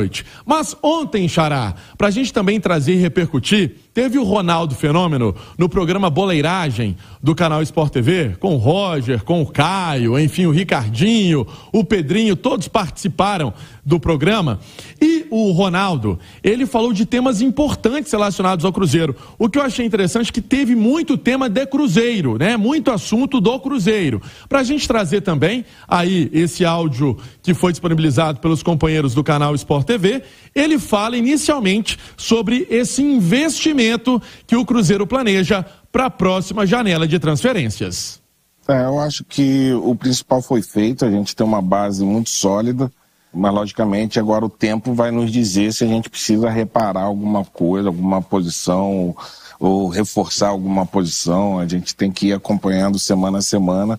noite. Mas ontem, Xará, pra gente também trazer e repercutir, teve o Ronaldo Fenômeno no programa Boleiragem do canal Sport TV, com o Roger, com o Caio, enfim, o Ricardinho, o Pedrinho, todos participaram do programa. E o Ronaldo, ele falou de temas importantes relacionados ao Cruzeiro. O que eu achei interessante é que teve muito tema de Cruzeiro, né? Muito assunto do Cruzeiro. Pra gente trazer também aí esse áudio que foi disponibilizado pelos companheiros do canal Sport TV, ele fala inicialmente sobre esse investimento que o Cruzeiro planeja para a próxima janela de transferências. Eu acho que o principal foi feito, a gente tem uma base muito sólida, mas logicamente agora o tempo vai nos dizer se a gente precisa reparar alguma coisa, alguma posição ou reforçar alguma posição. A gente tem que ir acompanhando semana a semana,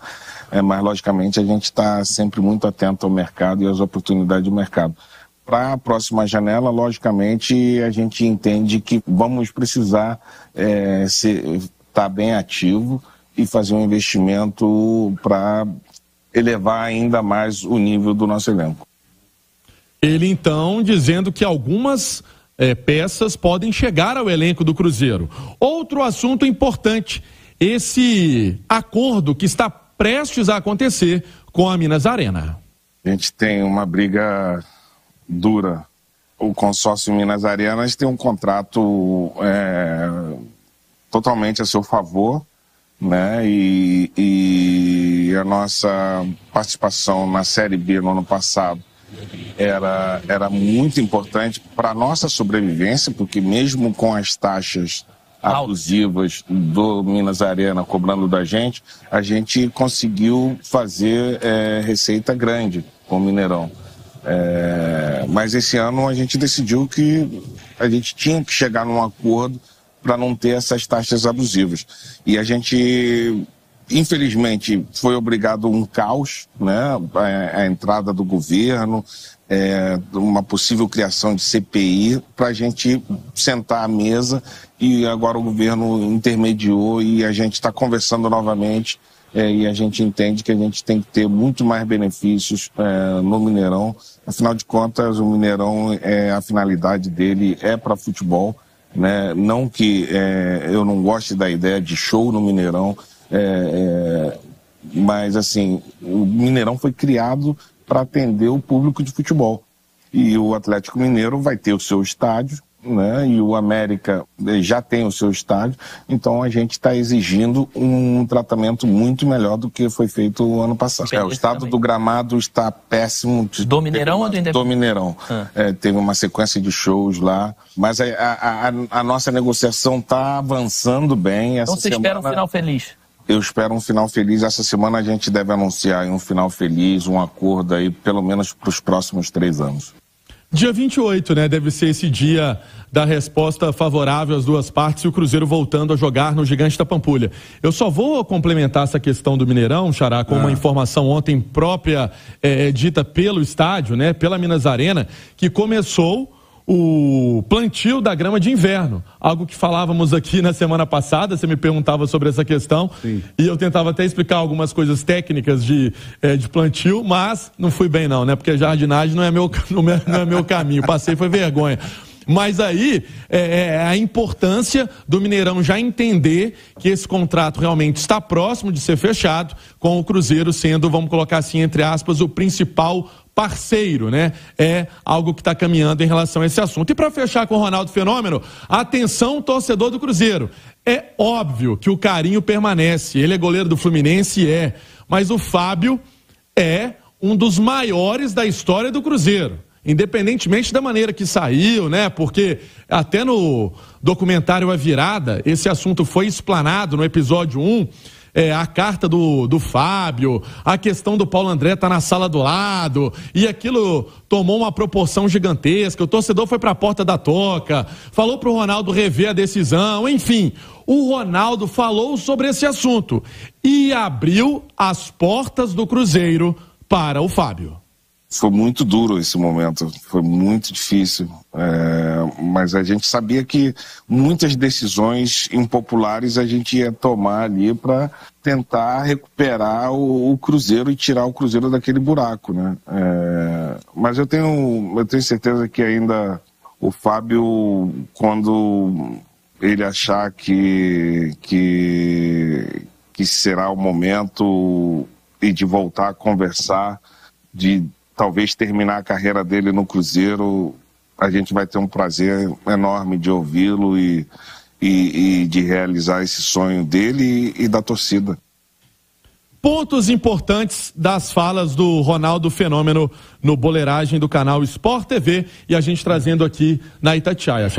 mas logicamente a gente está sempre muito atento ao mercado e às oportunidades do mercado. Para a próxima janela, logicamente, a gente entende que vamos precisar estar bem ativo e fazer um investimento para elevar ainda mais o nível do nosso elenco. Ele, então, dizendo que algumas peças podem chegar ao elenco do Cruzeiro. Outro assunto importante, esse acordo que está prestes a acontecer com a Minas Arena. A gente tem uma briga dura. O consórcio Minas Arenas tem um contrato totalmente a seu favor, né? E a nossa participação na Série B no ano passado era muito importante para a nossa sobrevivência, porque mesmo com as taxas abusivas do Minas Arena cobrando da gente, a gente conseguiu fazer receita grande com o Mineirão. Mas esse ano a gente decidiu que a gente tinha que chegar num acordo para não ter essas taxas abusivas. E a gente, infelizmente, foi obrigado a um caos, né? A entrada do governo, uma possível criação de CPI, para a gente sentar à mesa, e agora o governo intermediou e a gente está conversando novamente. E a gente entende que a gente tem que ter muito mais benefícios no Mineirão. Afinal de contas, o Mineirão, a finalidade dele é para futebol, né? Não que eu não goste da ideia de show no Mineirão, mas assim, o Mineirão foi criado para atender o público de futebol. E o Atlético Mineiro vai ter o seu estádio, né? E o América já tem o seu estádio, então a gente está exigindo um tratamento muito melhor do que foi feito o ano passado. O estado também do gramado está péssimo. Do Mineirão ou do Independente? Do Mineirão. Teve uma sequência de shows lá, mas a nossa negociação está avançando bem. Então você espera um final feliz? Eu espero um final feliz. Essa semana a gente deve anunciar um final feliz, um acordo aí, pelo menos para os próximos 3 anos. Dia 28, né? Deve ser esse dia da resposta favorável às duas partes e o Cruzeiro voltando a jogar no Gigante da Pampulha. Eu só vou complementar essa questão do Mineirão, Xará, com uma informação ontem própria, dita pelo estádio, né? Pela Minas Arena, que começou o plantio da grama de inverno, algo que falávamos aqui na semana passada. Você me perguntava sobre essa questão. Sim. E eu tentava até explicar algumas coisas técnicas de plantio, mas não fui bem não, né? Porque jardinagem não é meu caminho, passei foi vergonha. Mas aí a importância do Mineirão já entender que esse contrato realmente está próximo de ser fechado, com o Cruzeiro sendo, vamos colocar assim, entre aspas, o principal parceiro, né? É algo que está caminhando em relação a esse assunto. E para fechar com o Ronaldo Fenômeno, atenção, torcedor do Cruzeiro. É óbvio que o Carinho permanece, ele é goleiro do Fluminense, mas o Fábio é um dos maiores da história do Cruzeiro, independentemente da maneira que saiu, né? Porque até no documentário A Virada, esse assunto foi explanado no episódio 1, a carta do Fábio, a questão do Paulo André tá na sala do lado, e aquilo tomou uma proporção gigantesca. O torcedor foi para a porta da toca, falou pro Ronaldo rever a decisão, enfim. O Ronaldo falou sobre esse assunto e abriu as portas do Cruzeiro para o Fábio. Foi muito duro esse momento, foi muito difícil, mas a gente sabia que muitas decisões impopulares a gente ia tomar ali para tentar recuperar o Cruzeiro e tirar o Cruzeiro daquele buraco, né? Mas eu tenho certeza que ainda o Fábio, quando ele achar que será o momento e de voltar a conversar, de talvez terminar a carreira dele no Cruzeiro, a gente vai ter um prazer enorme de ouvi-lo e de realizar esse sonho dele e da torcida. Pontos importantes das falas do Ronaldo Fenômeno no Boleiragem do canal Sport TV e a gente trazendo aqui na Itatiaia.